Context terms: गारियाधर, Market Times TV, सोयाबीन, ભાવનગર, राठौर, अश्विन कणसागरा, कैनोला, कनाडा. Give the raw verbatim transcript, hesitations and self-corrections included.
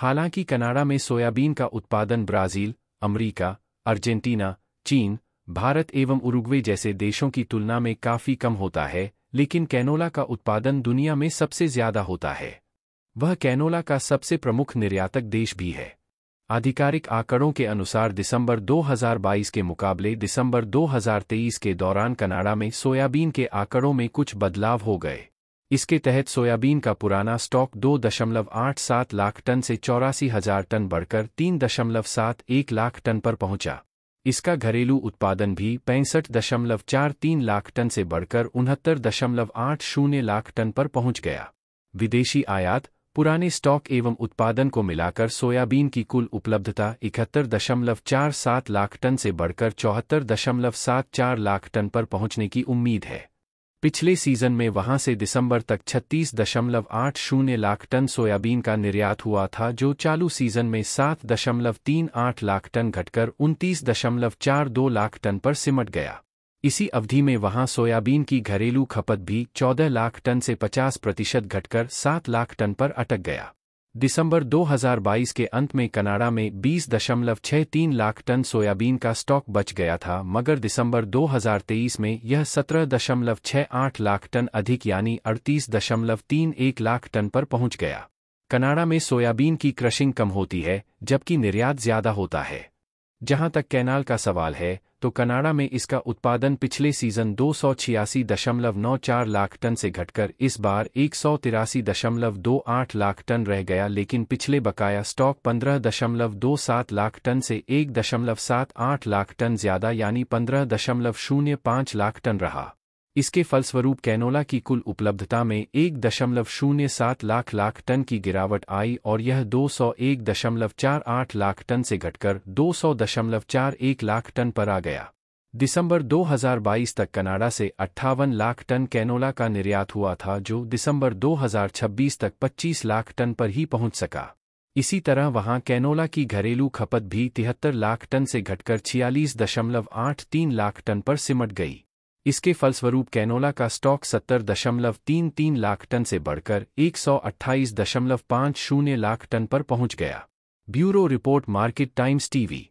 हालांकि कनाडा में सोयाबीन का उत्पादन ब्राज़ील, अमरीका, अर्जेंटीना, चीन, भारत एवं उरुग्वे जैसे देशों की तुलना में काफ़ी कम होता है, लेकिन कैनोला का उत्पादन दुनिया में सबसे ज़्यादा होता है। वह कैनोला का सबसे प्रमुख निर्यातक देश भी है। आधिकारिक आंकड़ों के अनुसार दिसंबर दो हज़ार बाईस के मुकाबले दिसंबर दो हज़ार तेईस के दौरान कनाडा में सोयाबीन के आंकड़ों में कुछ बदलाव हो गए। इसके तहत सोयाबीन का पुराना स्टॉक दो दशमलव आठ सात लाख टन से चौरासी हज़ार टन बढ़कर तीन दशमलव सात एक लाख टन पर पहुंचा। इसका घरेलू उत्पादन भी पैंसठ दशमलव चार तीन लाख टन से बढ़कर उनहत्तर दशमलव आठ शून्य लाख टन पर पहुंच गया। विदेशी आयात, पुराने स्टॉक एवं उत्पादन को मिलाकर सोयाबीन की कुल उपलब्धता इकहत्तर दशमलव चार सात लाख टन से बढ़कर चौहत्तर दशमलव सात चार लाख टन पर पहुंचने की उम्मीद है। पिछले सीजन में वहां से दिसंबर तक छत्तीस दशमलव आठ शून्य लाख टन सोयाबीन का निर्यात हुआ था, जो चालू सीजन में सात दशमलव तीन आठ लाख टन घटकर उनतीस दशमलव चार दो लाख टन पर सिमट गया। इसी अवधि में वहां सोयाबीन की घरेलू खपत भी चौदह लाख टन से पचास प्रतिशत घटकर सात लाख टन पर अटक गया। दिसंबर दो हज़ार बाईस के अंत में कनाडा में बीस दशमलव छः तीन लाख टन सोयाबीन का स्टॉक बच गया था, मगर दिसंबर दो हज़ार तेईस में यह सत्रह दशमलव छः आठ लाख टन अधिक यानी अड़तीस दशमलव तीन एक लाख टन पर पहुंच गया। कनाडा में सोयाबीन की क्रशिंग कम होती है, जबकि निर्यात ज़्यादा होता है। जहां तक कैनाल का सवाल है, तो कनाडा में इसका उत्पादन पिछले सीज़न दो सौ छियासी दशमलव नौ चार लाख टन से घटकर इस बार एक सौ तिरासी दशमलव दो आठ लाख टन रह गया, लेकिन पिछले बकाया स्टॉक पंद्रह दशमलव दो सात लाख टन से एक दशमलव सात आठ लाख टन ज़्यादा यानी पंद्रह दशमलव शून्य पाँच लाख टन रहा। इसके फलस्वरूप कैनोला की कुल उपलब्धता में एक दशमलव शून्य सात लाख लाख टन की गिरावट आई और यह दो सौ एक दशमलव चार आठ लाख टन से घटकर दो सौ दशमलव चार एक लाख टन पर आ गया। दिसंबर दो हज़ार बाईस तक कनाडा से अट्ठावन लाख टन कैनोला का निर्यात हुआ था, जो दिसंबर दो हज़ार छब्बीस तक पच्चीस लाख टन पर ही पहुंच सका। इसी तरह वहां कैनोला की घरेलू खपत भी तिहत्तर लाख टन से घटकर छियालीस दशमलव आठ तीन लाख टन पर सिमट गई। इसके फलस्वरूप कैनोला का स्टॉक सत्तर दशमलव तीन तीन लाख टन से बढ़कर एक सौ अट्ठाईस दशमलव पाँच शून्य लाख टन पर पहुंच गया। Bureau report, market times TV.